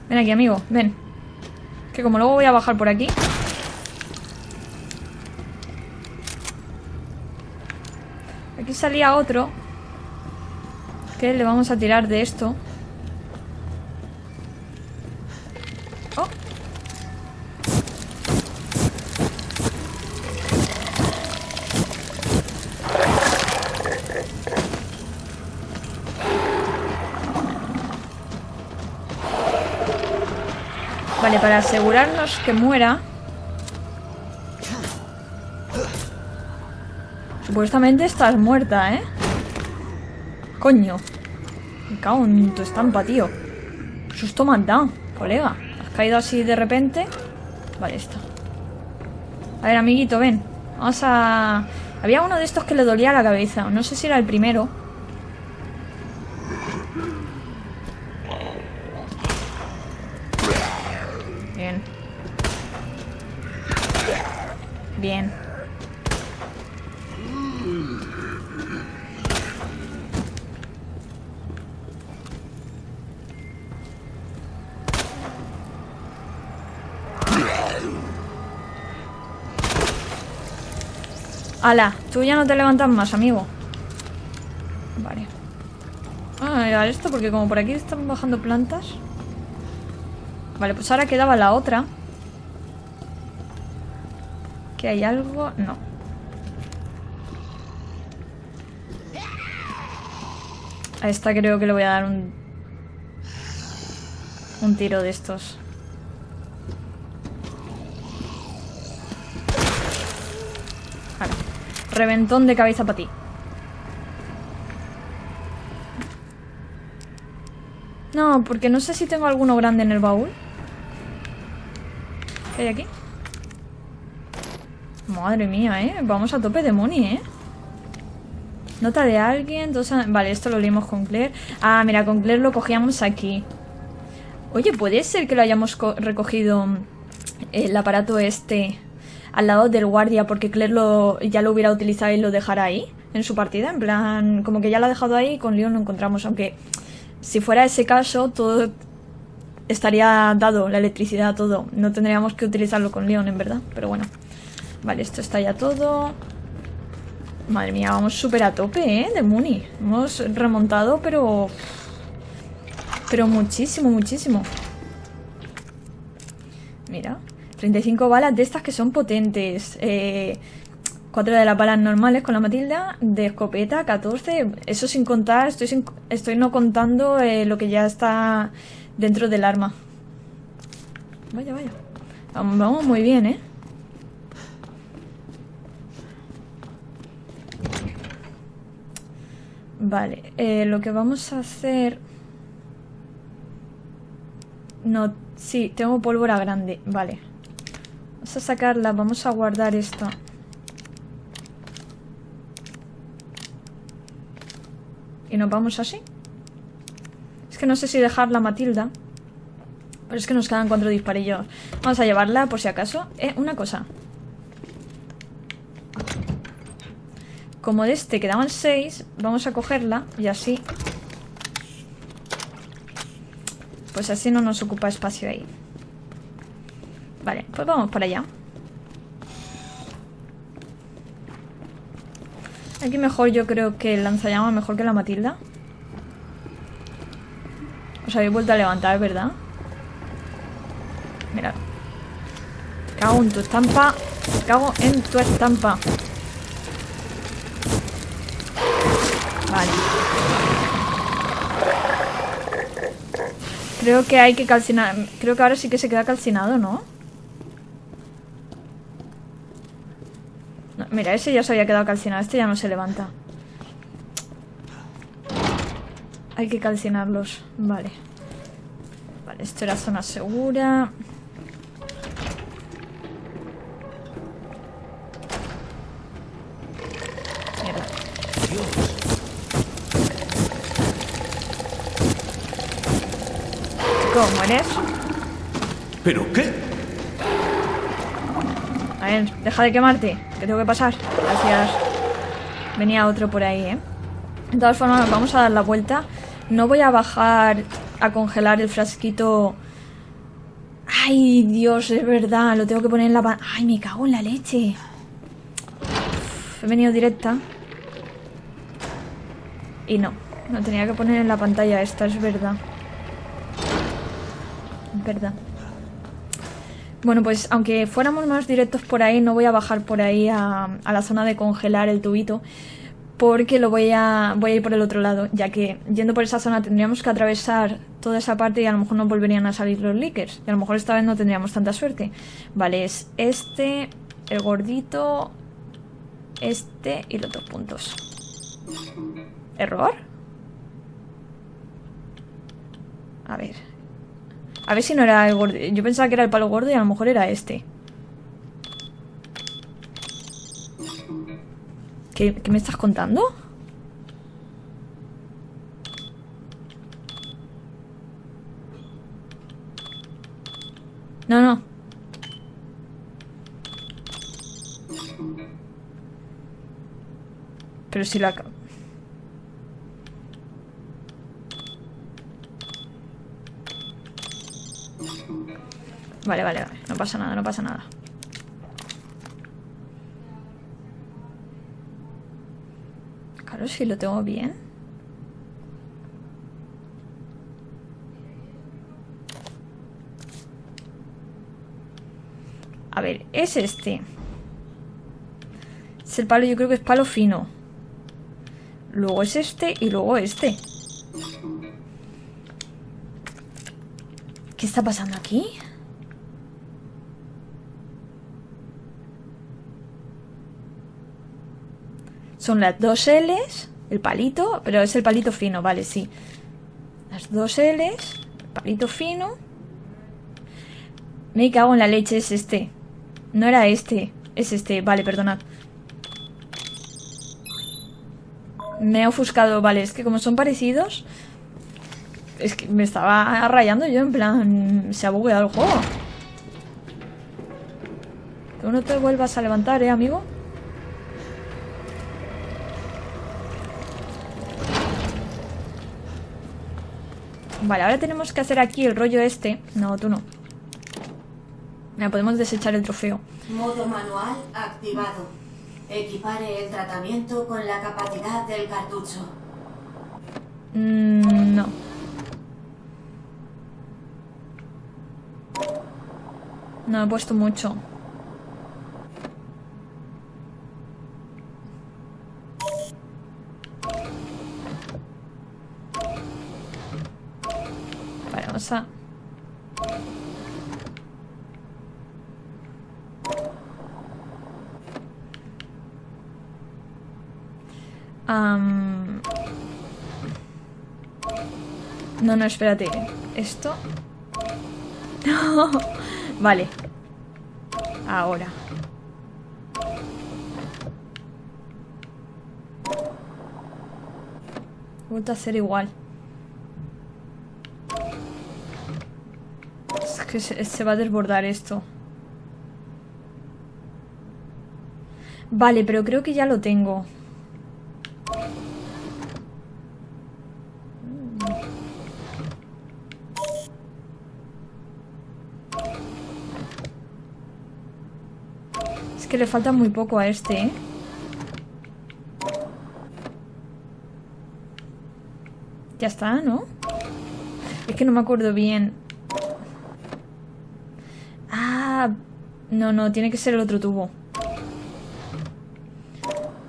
Ven aquí, amigo, ven. Que como luego voy a bajar por aquí. Aquí salía otro. Que le vamos a tirar de esto. Oh. Vale, para asegurarnos que muera. Supuestamente estás muerta, ¿eh? Coño. Me cago en tu estampa, tío. Qué susto me has dado, colega. Has caído así de repente. Vale, está. A ver, amiguito, ven. Vamos a... Había uno de estos que le dolía la cabeza. No sé si era el primero. Bien. Bien. Ala, tú ya no te levantas más, amigo. Vale. Ah, a esto porque como por aquí están bajando plantas. Vale, pues ahora quedaba la otra. ¿Que hay algo? No. A esta creo que le voy a dar un tiro de estos. Reventón de cabeza para ti. No, porque no sé si tengo alguno grande en el baúl. ¿Qué hay aquí? Madre mía, ¿eh? Vamos a tope de money, ¿eh? Nota de alguien. Vale, esto lo leímos con Claire. Ah, mira, con Claire lo cogíamos aquí. Oye, ¿puede ser que lo hayamos recogido el aparato este... al lado del guardia, porque Claire ya lo hubiera utilizado y lo dejara ahí en su partida, en plan, como que ya lo ha dejado ahí y con Leon lo encontramos, aunque si fuera ese caso, todo estaría dado, la electricidad, todo, no tendríamos que utilizarlo con Leon, en verdad, pero bueno. Vale, esto está ya todo. Madre mía, vamos súper a tope, ¿eh? De Muni. Hemos remontado, pero muchísimo, muchísimo. Mira. 35 balas de estas que son potentes, 4 de las balas normales con la Matilda, de escopeta 14, eso sin contar, estoy no contando lo que ya está dentro del arma. Vaya, vaya, vamos muy bien, ¿eh? Vale, lo que vamos a hacer... No, sí, tengo pólvora grande. Vale. Vamos a sacarla, vamos a guardar esto. Y nos vamos así. Es que no sé si dejarla, Matilda. Pero es que nos quedan 4 disparillos. Vamos a llevarla por si acaso. Una cosa. Como de este quedaban 6, vamos a cogerla y así. Pues así no nos ocupa espacio ahí. Vale, pues vamos para allá. Aquí mejor, yo creo que el lanzallamas mejor que la Matilda. Os habéis vuelto a levantar, ¿verdad? Mirad. Cago en tu estampa. Cago en tu estampa. Vale. Creo que hay que calcinar. Creo que ahora sí que se queda calcinado, ¿no? Mira, ese ya se había quedado calcinado. Este ya no se levanta. Hay que calcinarlos. Vale. Vale, esto era zona segura. Mierda. ¿Cómo eres? ¿Pero qué? A ver, deja de quemarte. Que tengo que pasar. Gracias. Venía otro por ahí, ¿eh? De todas formas, nos vamos a dar la vuelta. No voy a bajar a congelar el frasquito. Ay, Dios, es verdad. Lo tengo que poner en la... Ay, me cago en la leche. Uf, he venido directa. Y no. Lo tenía que poner en la pantalla esta, es verdad. Es verdad. Bueno, pues aunque fuéramos más directos por ahí, no voy a bajar por ahí a la zona de congelar el tubito, porque lo voy a ir por el otro lado, ya que yendo por esa zona tendríamos que atravesar toda esa parte y a lo mejor no volverían a salir los leakers. Y a lo mejor esta vez no tendríamos tanta suerte. Vale, es este, el gordito, este y los 2 puntos. ¿Error? A ver... A ver si no era el gordo. Yo pensaba que era el palo gordo y a lo mejor era este. ¿Qué me estás contando? No, no. Pero si la... Vale, vale, vale. No pasa nada, no pasa nada. Claro, si lo tengo bien. A ver, es este. Es el palo, yo creo que es palo fino. Luego es este y luego este. ¿Qué está pasando aquí? Son las 2 L's, el palito, pero es el palito fino, vale, sí. Las 2 L's, el palito fino. Me cago en la leche, es este. No era este, es este, vale, perdonad. Me he ofuscado, vale, es que como son parecidos... Es que me estaba rayando yo, en plan, se ha bugueado el juego. Tú no te vuelvas a levantar, amigo. Vale, ahora tenemos que hacer aquí el rollo este. No, tú no. Mira, podemos desechar el trofeo. Modo manual activado. Equipare el tratamiento con la capacidad del cartucho. No. No, he puesto mucho. No, espérate. Esto. No. Vale. Ahora. Vuelto a hacer igual. Es que se va a desbordar esto. Vale, pero creo que ya lo tengo. Es que le falta muy poco a este, ¿eh? Ya está, ¿no? Es que no me acuerdo bien. Ah, no, no, tiene que ser el otro tubo.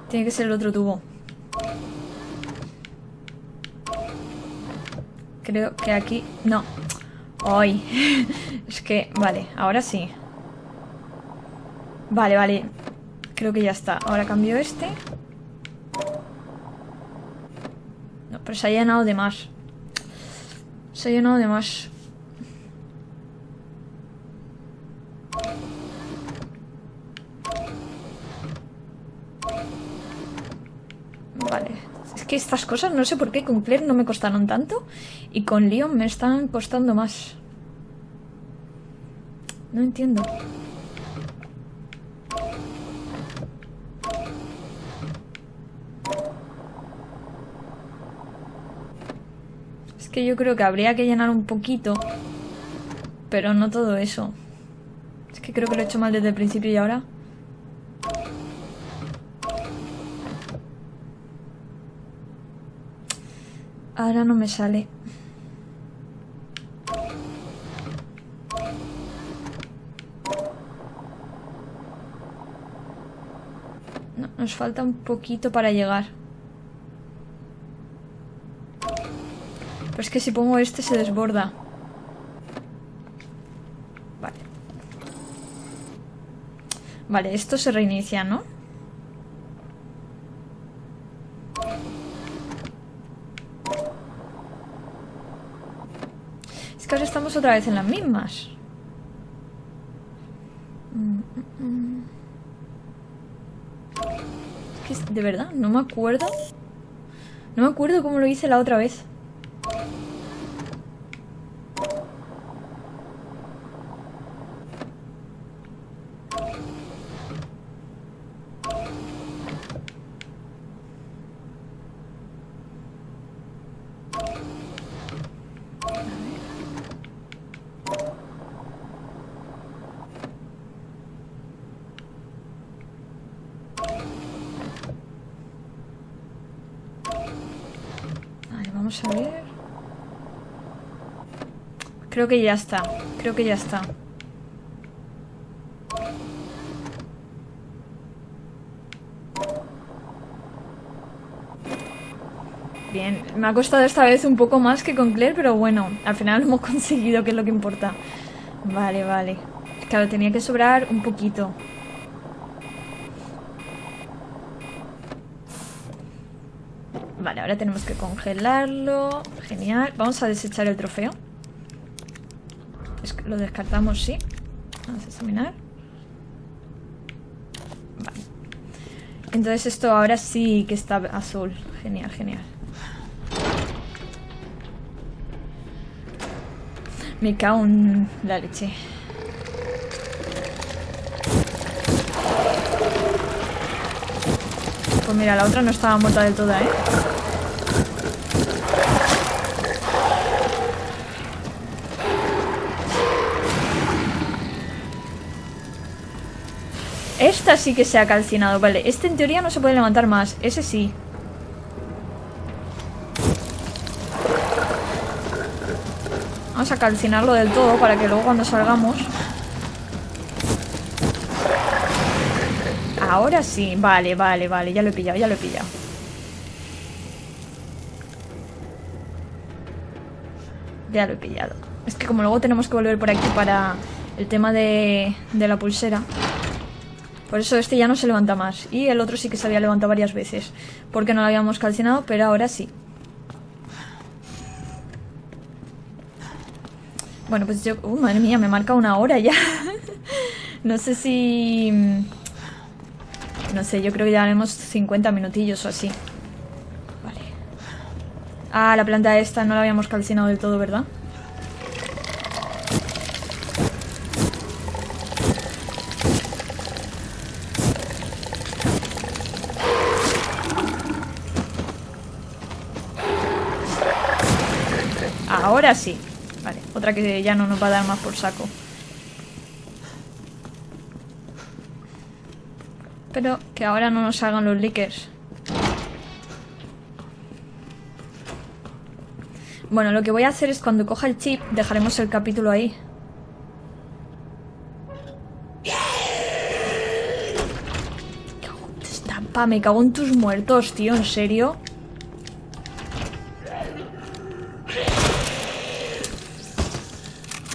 Tiene que ser el otro tubo. Creo que aquí... No. Ay. Es que... Vale, ahora sí. Vale, vale. Creo que ya está. Ahora cambio este. No, pero se ha llenado de más. Se ha llenado de más. Estas cosas, no sé por qué con Claire no me costaron tanto y con Leon me están costando más. No entiendo. Es que yo creo que habría que llenar un poquito, pero no todo eso. Es que creo que lo he hecho mal desde el principio y ahora... Ahora no me sale. No, nos falta un poquito para llegar. Pero es que si pongo este se desborda. Vale. Vale, esto se reinicia, ¿no? Estamos otra vez en las mismas. Es que de verdad, no me acuerdo. No me acuerdo cómo lo hice la otra vez. Creo que ya está, creo que ya está. Bien, me ha costado esta vez un poco más que con Claire, pero bueno, al final lo hemos conseguido, que es lo que importa. Vale, vale. Claro, tenía que sobrar un poquito. Vale, ahora tenemos que congelarlo. Genial, vamos a desechar el trofeo. Lo descartamos, sí. Vamos a examinar. Vale. Entonces esto ahora sí que está azul. Genial, genial. Me cago en la leche. Pues mira, la otra no estaba muerta del todo, ¿eh? Esta sí que se ha calcinado, vale. Este en teoría no se puede levantar más, ese sí. Vamos a calcinarlo del todo para que luego cuando salgamos... Ahora sí, vale, vale, vale, ya lo he pillado, ya lo he pillado. Ya lo he pillado. Es que como luego tenemos que volver por aquí para el tema de la pulsera... Por eso este ya no se levanta más. Y el otro sí que se había levantado varias veces, porque no lo habíamos calcinado, pero ahora sí. Bueno, pues yo... madre mía, me marca una hora ya. No sé si... no sé, yo creo que ya haremos 50 minutillos o así. Vale. Ah, la planta esta no la habíamos calcinado del todo, ¿verdad? Ahora sí. Vale, otra que ya no nos va a dar más por saco. Pero que ahora no nos salgan los leakers. Bueno, lo que voy a hacer es cuando coja el chip, dejaremos el capítulo ahí. Estampa, me cago en tus muertos, tío, ¿en serio?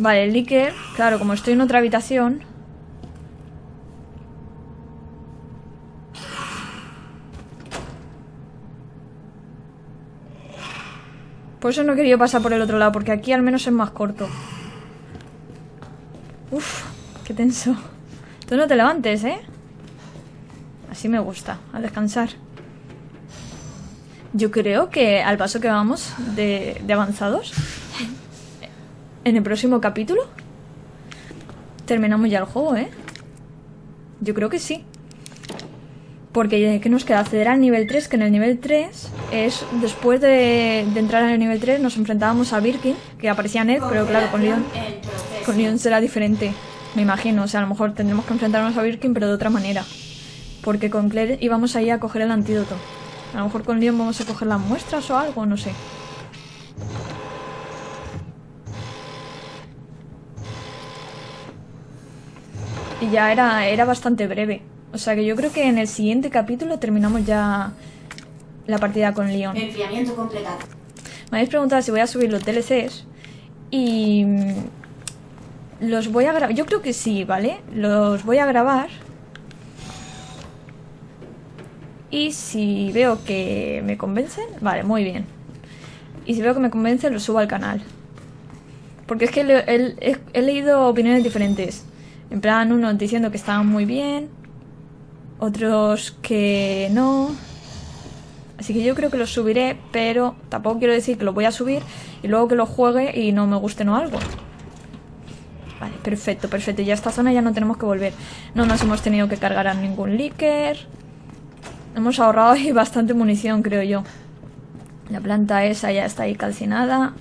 Vale, el leaker, claro, como estoy en otra habitación. Por eso no he querido pasar por el otro lado, porque aquí al menos es más corto. Uf, qué tenso. Tú no te levantes, ¿eh? Así me gusta, a descansar. Yo creo que al paso que vamos de avanzados, en el próximo capítulo terminamos ya el juego, ¿eh? Yo creo que sí. Porque ¿qué nos queda? Acceder al nivel 3, que en el nivel 3 es... después de entrar en el nivel 3 nos enfrentábamos a Birkin, que aparecía Nest, pero claro, con Leon será diferente, me imagino. O sea, a lo mejor tendremos que enfrentarnos a Birkin, pero de otra manera. Porque con Claire íbamos ahí a coger el antídoto. A lo mejor con Leon vamos a coger las muestras o algo, no sé. Y ya era bastante breve. O sea que yo creo que en el siguiente capítulo terminamos ya la partida con Leon. Enfriamiento completado. Me habéis preguntado si voy a subir los DLCs. Y... los voy a grabar. Yo creo que sí, ¿vale? Los voy a grabar. Y si veo que me convencen... vale, muy bien. Y si veo que me convencen, los subo al canal. Porque es que he leído opiniones diferentes. En plan, unos diciendo que estaban muy bien, otros que no. Así que yo creo que los subiré, pero tampoco quiero decir que los voy a subir y luego que los juegue y no me gusten o algo. Vale, perfecto, perfecto. Ya esta zona ya no tenemos que volver. No nos hemos tenido que cargar a ningún leaker. Hemos ahorrado ahí bastante munición, creo yo. La planta esa ya está ahí calcinada.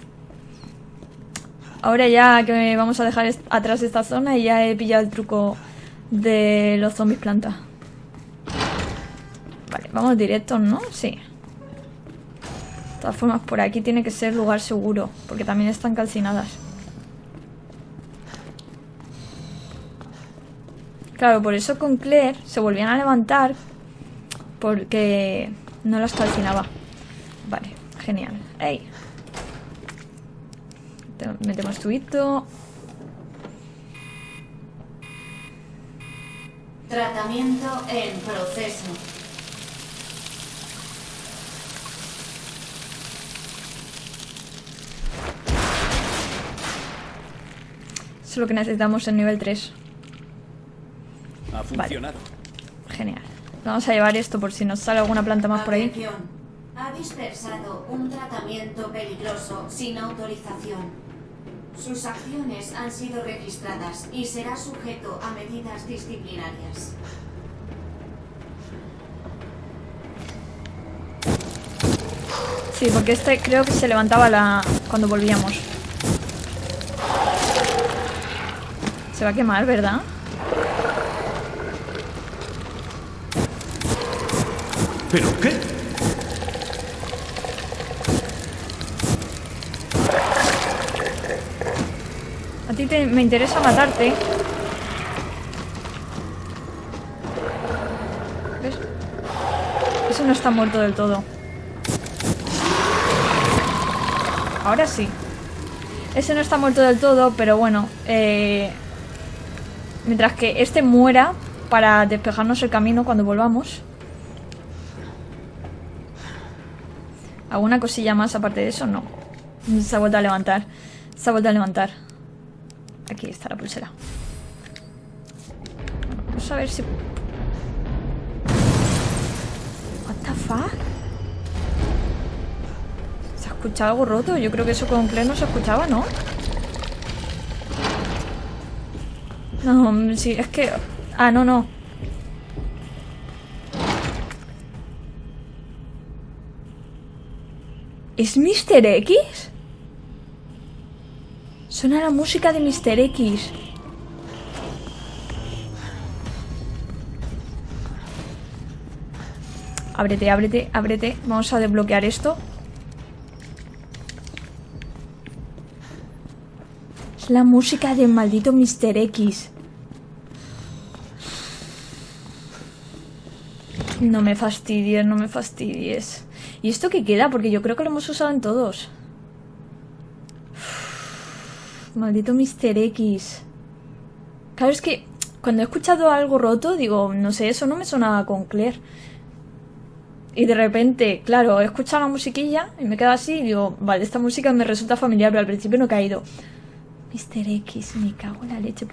Ahora ya que vamos a dejar atrás esta zona y ya he pillado el truco de los zombies planta. Vale, vamos directos, ¿no? Sí. De todas formas, por aquí tiene que ser lugar seguro, porque también están calcinadas. Claro, por eso con Claire se volvían a levantar, porque no las calcinaba. Vale, genial. ¡Ey! Metemos tubito. Tratamiento en proceso. Eso es lo que necesitamos en nivel 3. Ha funcionado. Vale. Genial. Vamos a llevar esto por si nos sale alguna planta más por ahí. Ha dispersado un tratamiento peligroso sin autorización. Sus acciones han sido registradas y será sujeto a medidas disciplinarias. Sí, porque este creo que se levantaba cuando volvíamos. Se va a quemar, ¿verdad? ¿Pero qué? Me interesa matarte. ¿Ves? Eso no está muerto del todo. Ahora sí. Ese no está muerto del todo, pero bueno, mientras que este muera para despejarnos el camino cuando volvamos. ¿Alguna cosilla más aparte de eso? No. Se ha vuelto a levantar. Aquí está la pulsera. Vamos a ver si... What the fuck? ¿Se ha escuchado algo roto? Yo creo que eso con Claire no se escuchaba, ¿no? No, sí, es que... Ah, no, no. ¿Es Mr. X? Suena la música de Mr. X. Ábrete, ábrete, ábrete. Vamos a desbloquear esto. Es la música del maldito Mr. X. No me fastidies, no me fastidies. ¿Y esto qué queda? Porque yo creo que lo hemos usado en todos. Uf, maldito Mr. X. Claro, es que cuando he escuchado algo roto, digo, no sé, eso no me sonaba con Claire. Y de repente, claro, he escuchado la musiquilla y me quedo así y digo, vale, esta música me resulta familiar, pero al principio no he caído. Mr. X, me cago en la leche.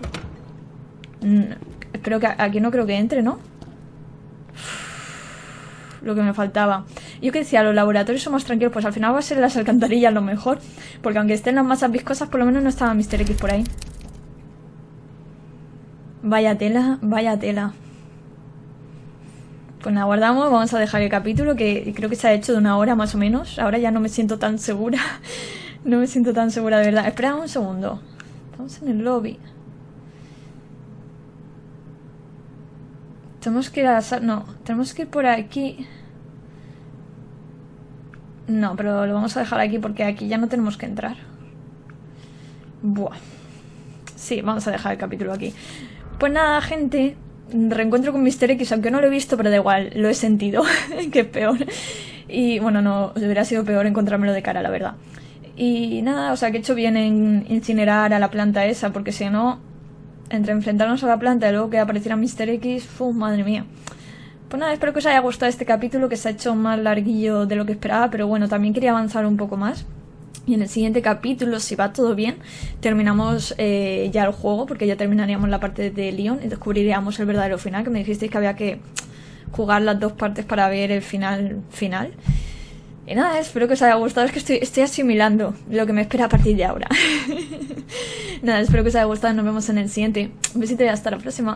No, creo que aquí no creo que entre, ¿no? Uf, lo que me faltaba. Yo que decía, los laboratorios son más tranquilos. Pues al final va a ser las alcantarillas lo mejor. Porque aunque estén las masas viscosas, por lo menos no estaba Mr. X por ahí. Vaya tela, vaya tela. Pues nada, guardamos. Vamos a dejar el capítulo, que creo que se ha hecho de una hora más o menos. Ahora ya no me siento tan segura. No me siento tan segura, de verdad. Espera un segundo. Estamos en el lobby. Tenemos que ir a la sala... No, tenemos que ir por aquí... No, pero lo vamos a dejar aquí porque aquí ya no tenemos que entrar. Buah. Sí, vamos a dejar el capítulo aquí. Pues nada, gente. Reencuentro con Mr. X, aunque no lo he visto, pero da igual, lo he sentido. Que es peor. Y bueno, no, hubiera sido peor encontrármelo de cara, la verdad. Y nada, o sea, que he hecho bien en incinerar a la planta esa, porque si no, entre enfrentarnos a la planta y luego que apareciera Mr. X, madre mía. Pues nada, espero que os haya gustado este capítulo, que se ha hecho más larguillo de lo que esperaba, pero bueno, también quería avanzar un poco más. Y en el siguiente capítulo, si va todo bien, terminamos ya el juego, porque ya terminaríamos la parte de Leon y descubriríamos el verdadero final, que me dijisteis que había que jugar las dos partes para ver el final final. Y nada, espero que os haya gustado, es que estoy asimilando lo que me espera a partir de ahora. Nada, espero que os haya gustado, nos vemos en el siguiente. Un besito y hasta la próxima.